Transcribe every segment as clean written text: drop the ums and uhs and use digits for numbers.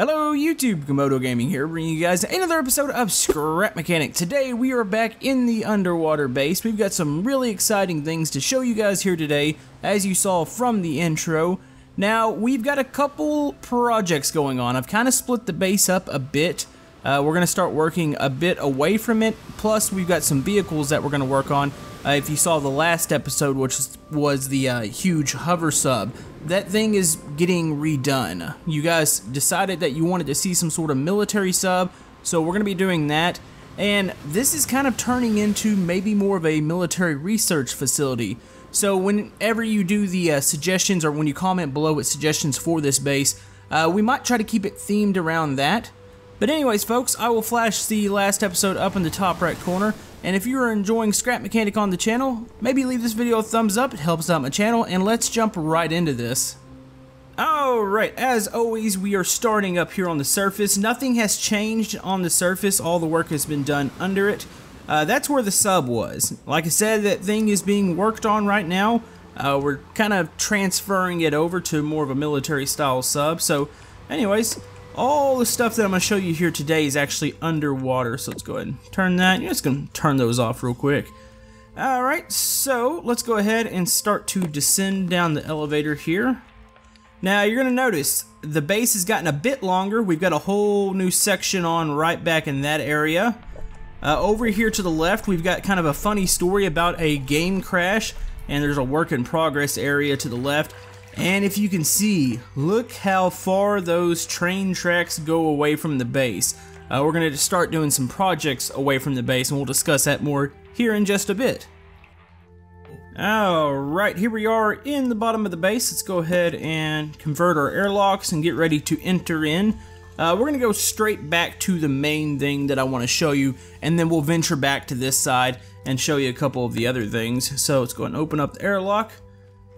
Hello YouTube, Camodo Gaming here, bringing you guys another episode of Scrap Mechanic. Today we are back in the underwater base. We've got some really exciting things to show you guys here today, as you saw from the intro. Now, we've got a couple projects going on. I've kind of split the base up a bit. We're going to start working a bit away from it, plus we've got some vehicles that we're going to work on. If you saw the last episode, which was the huge hover sub, that thing is getting redone. You guys decided that you wanted to see some sort of military sub, so we're going to be doing that. And this is kind of turning into maybe more of a military research facility. So whenever you do the suggestions, or when you comment below with suggestions for this base, we might try to keep it themed around that. But anyways, folks, I will flash the last episode up in the top right corner. And if you are enjoying Scrap Mechanic on the channel, maybe leave this video a thumbs up, it helps out my channel, and let's jump right into this. Alright, as always, we are starting up here on the surface. Nothing has changed on the surface, all the work has been done under it. That's where the sub was. Like I said, that thing is being worked on right now. We're kind of transferring it over to more of a military style sub, so anyways. All the stuff that I'm going to show you here today is actually underwater, so let's go ahead and turn that. You're just going to turn those off real quick. Alright, so let's go ahead and start to descend down the elevator here. Now you're going to notice the base has gotten a bit longer. We've got a whole new section on right back in that area. Over here to the left, we've got kind of a funny story about a game crash, and there's a work in progress area to the left. And if you can see, look how far those train tracks go away from the base. We're going to start doing some projects away from the base, and we'll discuss that more here in just a bit. Alright, here we are in the bottom of the base. Let's go ahead and convert our airlocks and get ready to enter in. We're going to go straight back to the main thing that I want to show you, and then we'll venture back to this side and show you a couple of the other things. So let's go ahead and open up the airlock.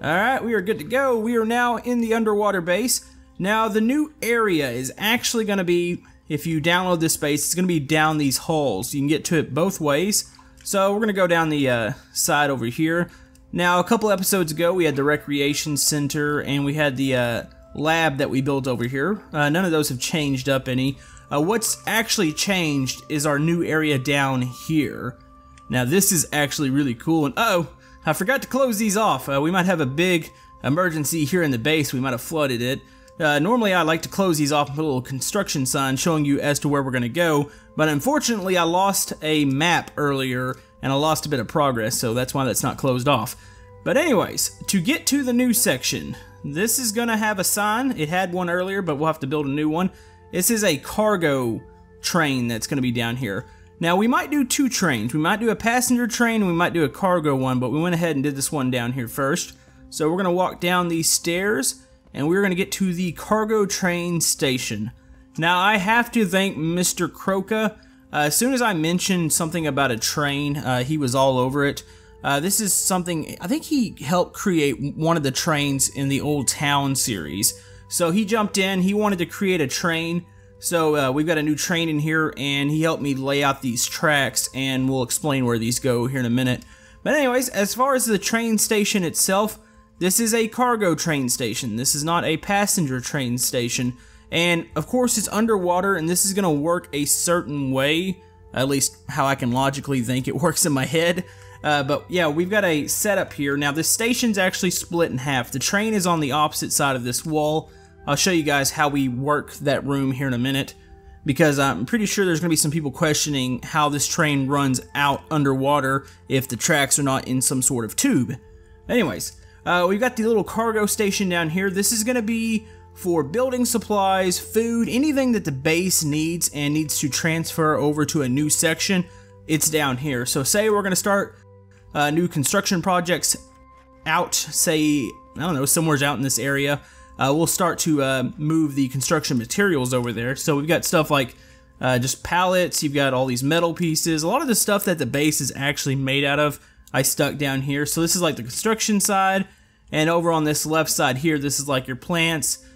Alright, we are good to go. We are now in the underwater base. Now, the new area is actually going to be, if you download this base, it's going to be down these halls. You can get to it both ways. So, we're going to go down the side over here. Now, a couple episodes ago, we had the recreation center, and we had the lab that we built over here. None of those have changed up any. What's actually changed is our new area down here. Now, this is actually really cool, and uh-oh! I forgot to close these off. We might have a big emergency here in the base. We might have flooded it. Normally I like to close these off and put a little construction sign showing you as to where we're going to go, but unfortunately I lost a map earlier and I lost a bit of progress, so that's why that's not closed off. But anyways, to get to the new section, this is going to have a sign. It had one earlier, but we'll have to build a new one. This is a cargo train that's going to be down here. Now, we might do two trains. We might do a passenger train, and we might do a cargo one, but we went ahead and did this one down here first. So we're going to walk down these stairs, and we're going to get to the cargo train station. Now, I have to thank Mr. Krowka. As soon as I mentioned something about a train, he was all over it. This is something, I think he helped create one of the trains in the Old Town series. So he jumped in, he wanted to create a train. So we've got a new train in here, and he helped me lay out these tracks, and we'll explain where these go here in a minute. But anyways, as far as the train station itself, this is a cargo train station. This is not a passenger train station. And of course it's underwater, and this is going to work a certain way, at least how I can logically think it works in my head. But yeah, we've got a setup here. Now this station's actually split in half. The train is on the opposite side of this wall. I'll show you guys how we work that room here in a minute, because I'm pretty sure there's going to be some people questioning how this train runs out underwater if the tracks are not in some sort of tube. Anyways, we've got the little cargo station down here. This is going to be for building supplies, food, anything that the base needs and needs to transfer over to a new section. It's down here. So say we're going to start new construction projects out, say, I don't know, somewhere's out in this area. We'll start to move the construction materials over there. So we've got stuff like just pallets, you've got all these metal pieces. A lot of the stuff that the base is actually made out of, I stuck down here. So this is like the construction side, and over on this left side here, this is like your plants.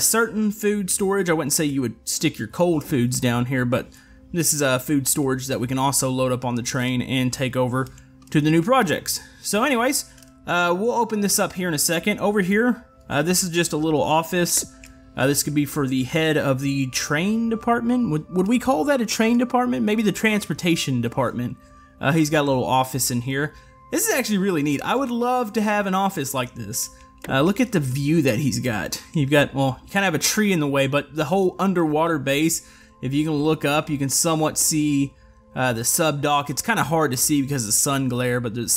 Certain food storage, I wouldn't say you would stick your cold foods down here, but this is food storage that we can also load up on the train and take over to the new projects. So anyways, we'll open this up here in a second. Over here, this is just a little office. This could be for the head of the train department. Would we call that a train department? Maybe the transportation department. He's got a little office in here. This is actually really neat. I would love to have an office like this. Look at the view that he's got. You've got, well, you kind of have a tree in the way, but the whole underwater base, if you can look up, you can somewhat see the sub-dock. It's kind of hard to see because of the sun glare, but the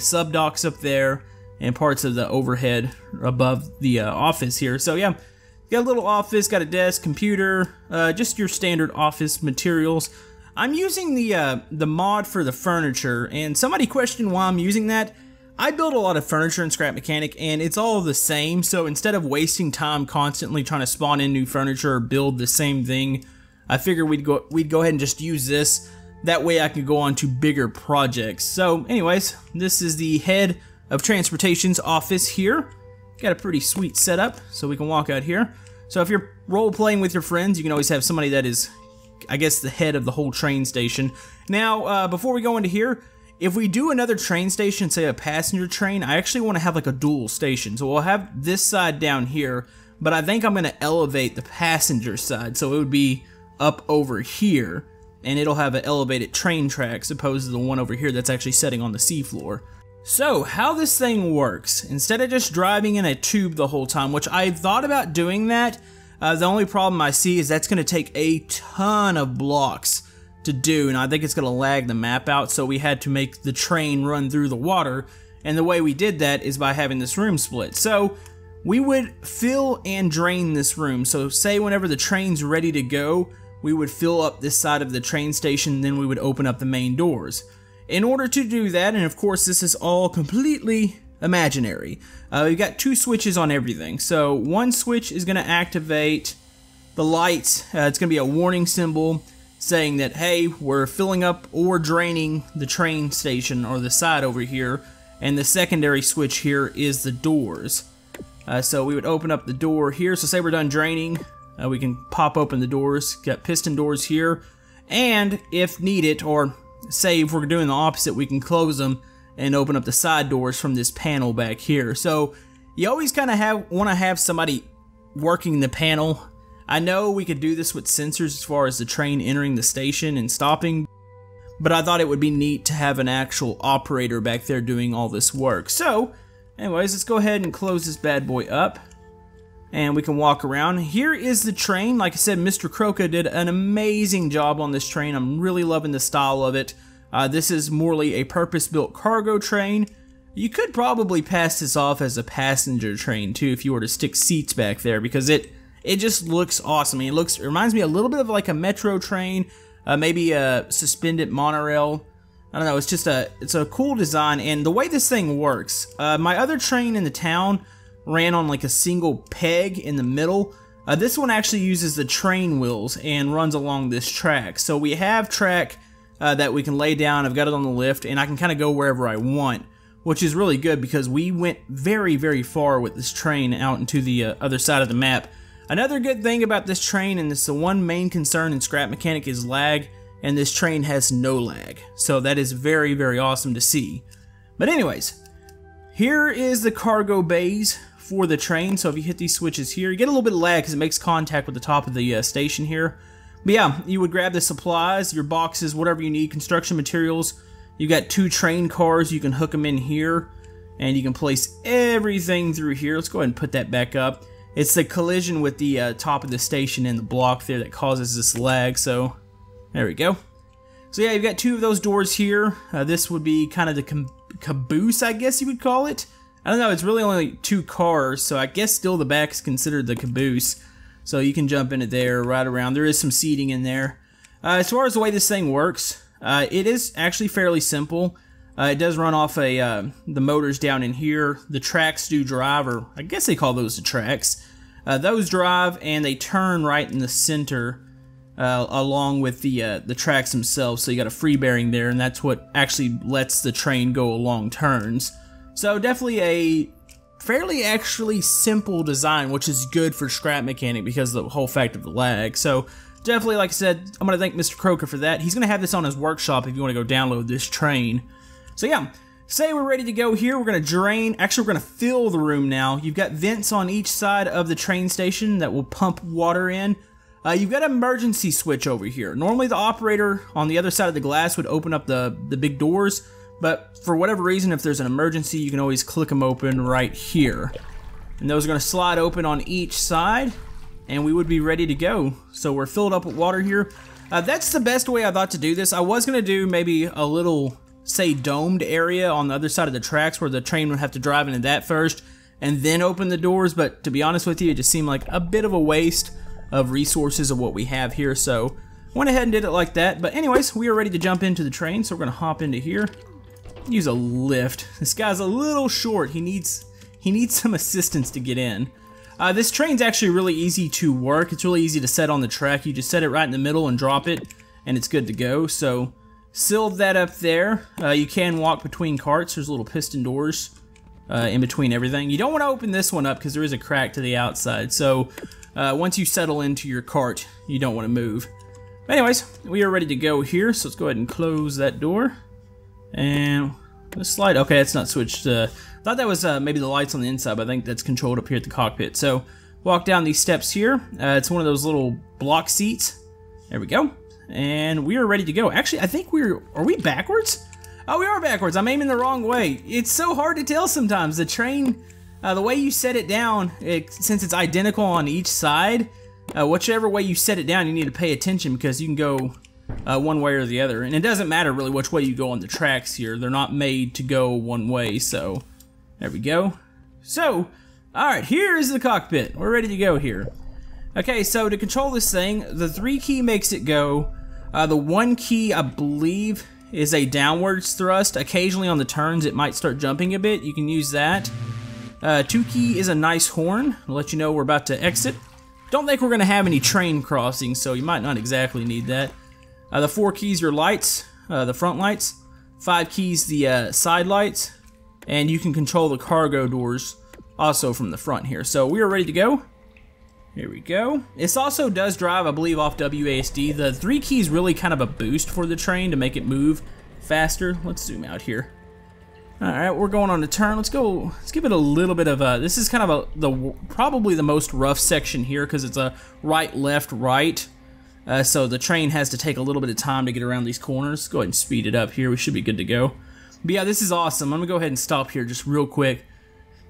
sub-dock's up there and parts of the overhead above the office here. So yeah, got a little office, got a desk, computer, just your standard office materials. I'm using the mod for the furniture, and somebody questioned why I'm using that. I build a lot of furniture in Scrap Mechanic, and it's all the same, so instead of wasting time constantly trying to spawn in new furniture or build the same thing, I figured we'd go ahead and just use this. That way I can go on to bigger projects. So anyways, this is the head of transportation's office here. Got a pretty sweet setup, so we can walk out here. So if you're role-playing with your friends, you can always have somebody that is, I guess, the head of the whole train station. Now, before we go into here, if we do another train station, say a passenger train, I actually want to have like a dual station. So we'll have this side down here, but I think I'm going to elevate the passenger side. So it would be up over here, and it'll have an elevated train track, as opposed to the one over here that's actually sitting on the seafloor. So, how this thing works, instead of just driving in a tube the whole time, which I thought about doing that, the only problem I see is that's going to take a ton of blocks to do, and I think it's going to lag the map out, so we had to make the train run through the water, and the way we did that is by having this room split. So, we would fill and drain this room, so say whenever the train's ready to go, we would fill up this side of the train station, then we would open up the main doors. In order to do that, and of course this is all completely imaginary, we've got two switches on everything. So one switch is going to activate the lights. It's going to be a warning symbol saying that, hey, we're filling up or draining the train station or the side over here. And the secondary switch here is the doors. So we would open up the door here. So say we're done draining, we can pop open the doors. Got piston doors here. And if needed, or say if we're doing the opposite, we can close them and open up the side doors from this panel back here. So you always kind of want to have somebody working the panel. I know we could do this with sensors as far as the train entering the station and stopping, but I thought it would be neat to have an actual operator back there doing all this work. So anyways, let's go ahead and close this bad boy up, and we can walk around. Here is the train. Like I said, Mr. Krowka did an amazing job on this train. I'm really loving the style of it. This is morely a purpose-built cargo train. You could probably pass this off as a passenger train too if you were to stick seats back there, because it just looks awesome. I mean, it reminds me a little bit of like a metro train, maybe a suspended monorail. I don't know, it's just it's a cool design, and the way this thing works. My other train in the town ran on like a single peg in the middle. This one actually uses the train wheels and runs along this track. So we have track that we can lay down. I've got it on the lift, and I can kind of go wherever I want, which is really good because we went very, very far with this train out into the other side of the map. Another good thing about this train, and it's the one main concern in Scrap Mechanic, is lag, and this train has no lag. So that is very, very awesome to see. But anyways, here is the cargo bays for the train. So if you hit these switches here, you get a little bit of lag because it makes contact with the top of the station here. But yeah, you would grab the supplies, your boxes, whatever you need, construction materials. You got two train cars, you can hook them in here, and you can place everything through here. Let's go ahead and put that back up. It's the collision with the top of the station and the block there that causes this lag, so there we go. So yeah, you've got two of those doors here. This would be kind of the caboose, I guess you would call it. I don't know, it's really only two cars, so I guess still the back is considered the caboose. So you can jump into there, right around. There is some seating in there. As far as the way this thing works, it is actually fairly simple. It does run off the motors down in here. The tracks do drive, or I guess they call those the tracks. Those drive, and they turn right in the center along with the tracks themselves. So you got a free bearing there, and that's what actually lets the train go along turns. So definitely a fairly actually simple design, which is good for Scrap Mechanic because of the whole fact of the lag. So definitely, like I said, I'm going to thank Mr. Krowka for that. He's going to have this on his workshop if you want to go download this train. So yeah, Say we're ready to go here. We're going to drain. Actually, we're going to fill the room now. You've got vents on each side of the train station that will pump water in. You've got an emergency switch over here. Normally, the operator on the other side of the glass would open up the big doors, but for whatever reason, if there's an emergency, you can always click them open right here. And those are going to slide open on each side, and we would be ready to go. So we're filled up with water here. That's the best way I thought to do this. I was going to do maybe a little, say, domed area on the other side of the tracks where the train would have to drive into that first and then open the doors, but to be honest with you, it just seemed like a bit of a waste of resources of what we have here, so went ahead and did it like that. But anyways, we are ready to jump into the train, so we're gonna hop into here, use a lift. This guy's a little short. He needs some assistance to get in. This train's actually really easy to work. It's really easy to set on the track. You just set it right in the middle and drop it, and it's good to go. So sealed that up there. You can walk between carts. There's little piston doors in between everything. You don't want to open this one up because there is a crack to the outside. So once you settle into your cart, you don't want to move. But anyways, we are ready to go here. So let's go ahead and close that door. And let's slide. Okay, it's not switched. Thought that was maybe the lights on the inside, but I think that's controlled up here at the cockpit. So walk down these steps here. It's one of those little block seats. There we go. And we are ready to go. Actually, I think are we backwards? Oh, we are backwards. I'm aiming the wrong way. It's so hard to tell sometimes. The train, the way you set it down, since it's identical on each side, whichever way you set it down, you need to pay attention because you can go one way or the other. And it doesn't matter really which way you go on the tracks here. They're not made to go one way, so there we go. So, alright, here is the cockpit. We're ready to go here. Okay, so to control this thing, the 3 key makes it go. The 1 key, I believe, is a downwards thrust. Occasionally on the turns, it might start jumping a bit. You can use that. 2 key is a nice horn. I'll let you know we're about to exit. Don't think we're going to have any train crossings, so you might not exactly need that. The 4 keys are lights, the front lights. 5 keys, the side lights. And you can control the cargo doors also from the front here. So we are ready to go. Here we go. This also does drive, I believe, off WASD. The 3 key is really kind of a boost for the train to make it move faster. Let's zoom out here. All right, we're going on a turn. Let's go. Let's give it a little bit of a. This is kind of probably the most rough section here because it's a right, left, right. So the train has to take a little bit of time to get around these corners. Let's go ahead and speed it up here. We should be good to go. But yeah, this is awesome. I'm gonna go ahead and stop here just real quick.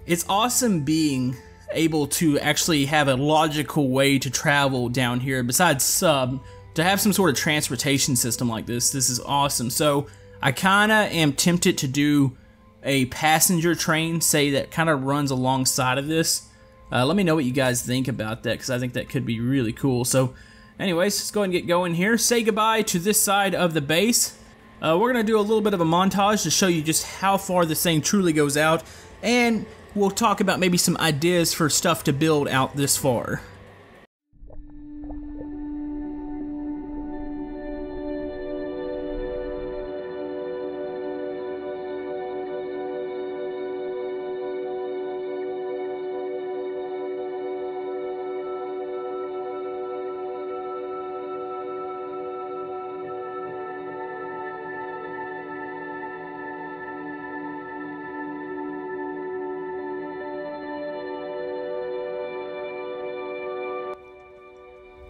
It's awesome being able to actually have a logical way to travel down here besides sub, to have some sort of transportation system like this. This is awesome. So I kind of am tempted to do a passenger train, say, that kind of runs alongside of this. Let me know what you guys think about that because I think that could be really cool. So anyways, let's go ahead and get going here. Say goodbye to this side of the base. We're going to do a little bit of a montage to show you just how far this thing truly goes out, and we'll talk about maybe some ideas for stuff to build out this far.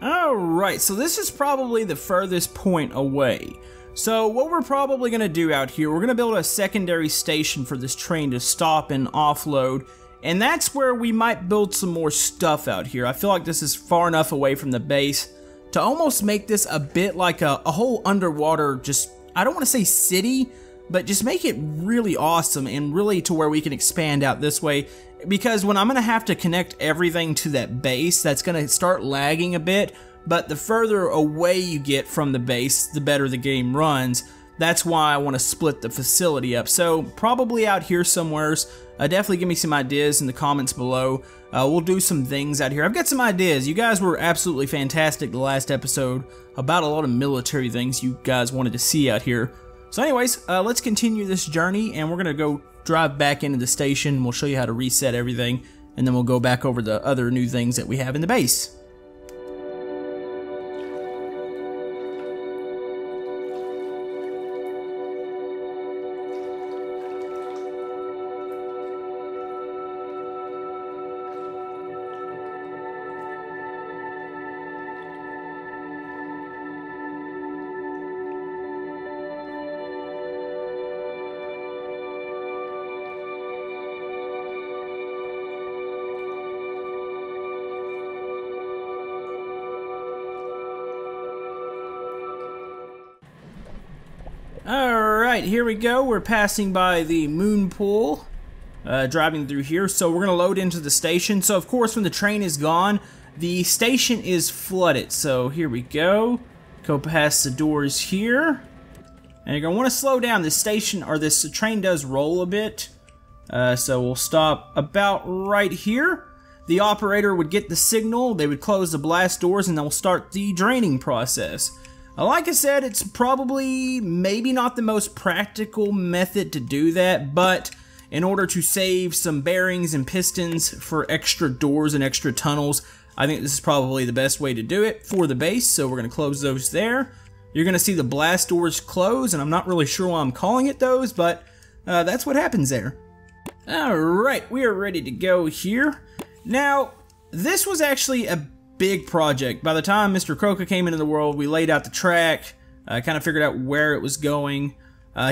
Alright, so this is probably the furthest point away. So what we're probably going to do out here, we're going to build a secondary station for this train to stop and offload. And that's where we might build some more stuff out here. I feel like this is far enough away from the base to almost make this a bit like a whole underwater, just, I don't want to say city, but just make it really awesome and really to where we can expand out this way. Because when I'm going to have to connect everything to that base, that's going to start lagging a bit. But the further away you get from the base, the better the game runs. That's why I want to split the facility up. So probably out here somewheres. Definitely give me some ideas in the comments below. We'll do some things out here. I've got some ideas. You guys were absolutely fantastic the last episode about a lot of military things you guys wanted to see out here. So anyways, let's continue this journey, and we're going to go drive back into the station. We'll show you how to reset everything, and then we'll go back over the other new things that we have in the base. Alright, here we go. We're passing by the moon pool, driving through here. So we're going to load into the station. So of course when the train is gone, the station is flooded. So here we go. Go past the doors here. And you're going to want to slow down. This station, or this train does roll a bit. So we'll stop about right here. The operator would get the signal, they would close the blast doors, and they'll start the draining process. Like I said, it's probably maybe not the most practical method to do that, but in order to save some bearings and pistons for extra doors and extra tunnels, I think this is probably the best way to do it for the base, so we're going to close those there. You're going to see the blast doors close, and I'm not really sure why I'm calling it those, but that's what happens there. Alright, we are ready to go here. Now, this was actually a big project. By the time Mr. Krowka came into the world, we laid out the track, kind of figured out where it was going.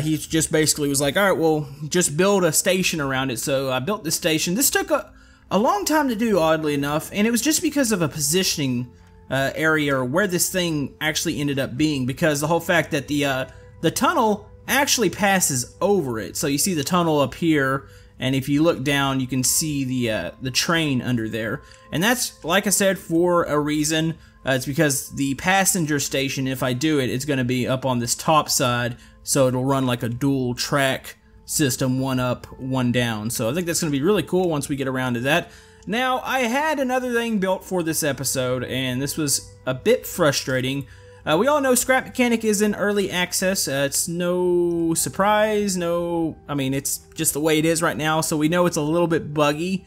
He just basically was like, alright, well, just build a station around it. So I built this station. This took a long time to do, oddly enough, and it was just because of a positioning area, or where this thing actually ended up being, because the whole fact that the tunnel actually passes over it. So you see the tunnel up here, and if you look down, you can see the train under there. And that's, like I said, for a reason. It's because the passenger station, if I do it, it's going to be up on this top side. So it'll run like a dual track system, one up, one down. So I think that's going to be really cool once we get around to that. Now, I had another thing built for this episode, and this was a bit frustrating. We all know Scrap Mechanic is in early access. It's no surprise, I mean, it's just the way it is right now, so we know it's a little bit buggy.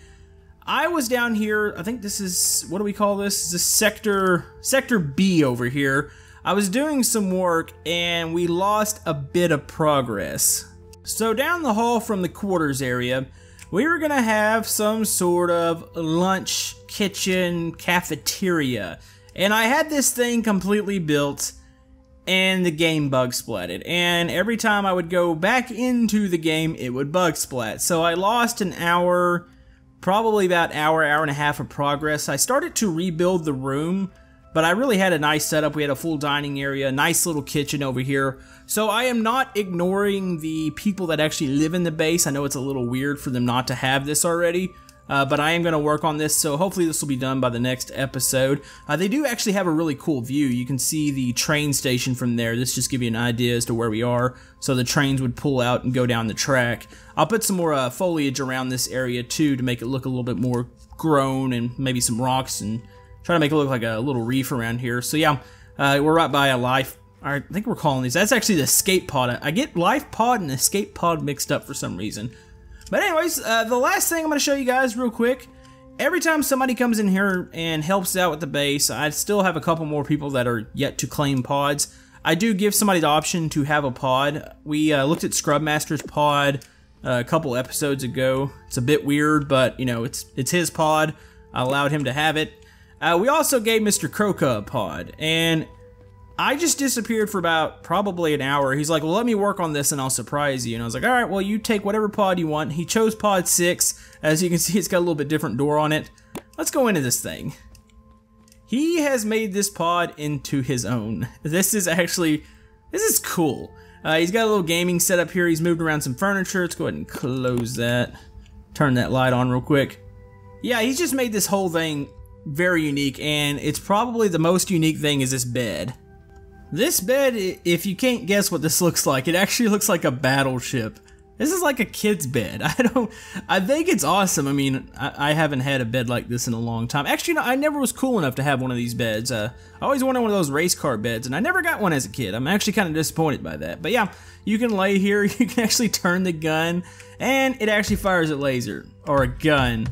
I was down here, I think this is, what do we call this? This is Sector B over here. I was doing some work, and we lost a bit of progress. So down the hall from the quarters area, we were gonna have some sort of lunch, kitchen, cafeteria. And I had this thing completely built, and the game bug splatted. And every time I would go back into the game, it would bug splat. So I lost an hour, probably about hour and a half of progress. I started to rebuild the room, but I really had a nice setup. We had a full dining area, a nice little kitchen over here. So I am not ignoring the people that actually live in the base. I know it's a little weird for them not to have this already. But I am going to work on this, so hopefully this will be done by the next episode. They do actually have a really cool view. You can see the train station from there. This just gives you an idea as to where we are. So the trains would pull out and go down the track. I'll put some more foliage around this area too, to make it look a little bit more grown, and maybe some rocks, and try to make it look like a little reef around here. So yeah, we're right by a life. I think we're calling these. That's actually the escape pod. I get life pod and escape pod mixed up for some reason. But anyways, the last thing I'm going to show you guys real quick, every time somebody comes in here and helps out with the base, I still have a couple more people that are yet to claim pods. I do give somebody the option to have a pod. We looked at Scrub Master's pod a couple episodes ago. It's a bit weird, but you know, it's his pod. I allowed him to have it. We also gave Mr. Krowka a pod, and I just disappeared for about probably an hour. He's like, well, let me work on this and I'll surprise you. And I was like, all right, well, you take whatever pod you want. He chose pod 6. As you can see, it's got a little bit different door on it. Let's go into this thing. He has made this pod into his own. This is cool. He's got a little gaming setup here. He's moved around some furniture. Let's go ahead and close that. Turn that light on real quick. Yeah, he's just made this whole thing very unique, and it's probably the most unique thing is this bed. This bed, if you can't guess what this looks like, it actually looks like a battleship. This is like a kid's bed. I think it's awesome. I mean, I haven't had a bed like this in a long time. Actually, no, I never was cool enough to have one of these beds. I always wanted one of those race car beds, and I never got one as a kid. I'm actually kind of disappointed by that. But yeah, you can lay here, you can actually turn the gun, and it actually fires a laser, or a gun.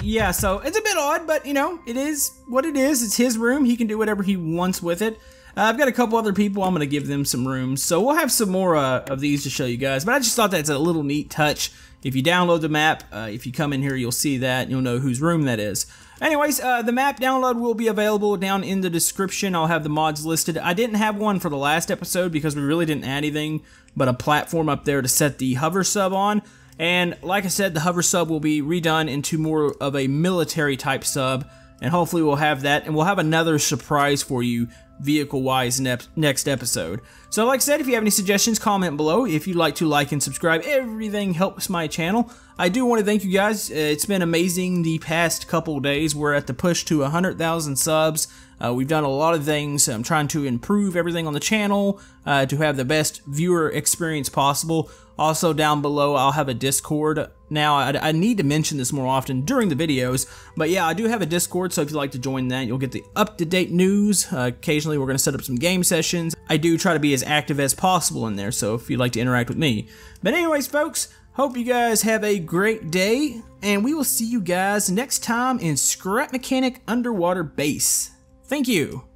Yeah, so it's a bit odd, but you know, it is what it is. It's his room, he can do whatever he wants with it. I've got a couple other people, I'm going to give them some rooms, so we'll have some more of these to show you guys, but I just thought that's a little neat touch. If you download the map, if you come in here, you'll see that, you'll know whose room that is. Anyways, the map download will be available down in the description. I'll have the mods listed. I didn't have one for the last episode because we really didn't add anything but a platform up there to set the hover sub on, and like I said, the hover sub will be redone into more of a military type sub, and hopefully we'll have that, and we'll have another surprise for you vehicle-wise next episode. So like I said, if you have any suggestions, comment below. If you'd like to like and subscribe, everything helps my channel. I do want to thank you guys. It's been amazing the past couple days. We're at the push to 100,000 subs. We've done a lot of things. I'm trying to improve everything on the channel to have the best viewer experience possible. Also down below, I'll have a Discord. Now, I need to mention this more often during the videos, but yeah, I do have a Discord, so if you'd like to join that, you'll get the up-to-date news. Occasionally, we're going to set up some game sessions. I do try to be as active as possible in there, so if you'd like to interact with me. But anyways, folks, hope you guys have a great day, and we will see you guys next time in Scrap Mechanic Underwater Base. Thank you!